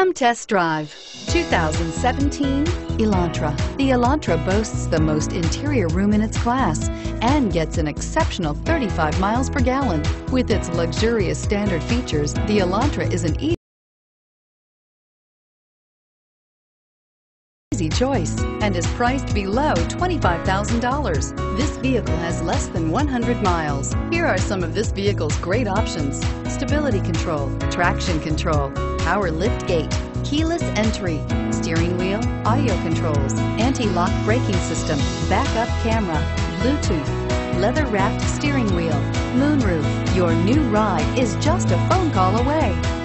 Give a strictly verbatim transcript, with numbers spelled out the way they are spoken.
Come test drive twenty seventeen Elantra. The Elantra boasts the most interior room in its class and gets an exceptional thirty-five miles per gallon. With its luxurious standard features, the Elantra is an easy choice and is priced below twenty-five thousand dollars. This vehicle has less than one hundred miles. Here are some of this vehicle's great options: stability control, traction control, power lift gate, keyless entry, steering wheel audio controls, anti-lock braking system, backup camera, Bluetooth, leather-wrapped steering wheel, moonroof. Your new ride is just a phone call away.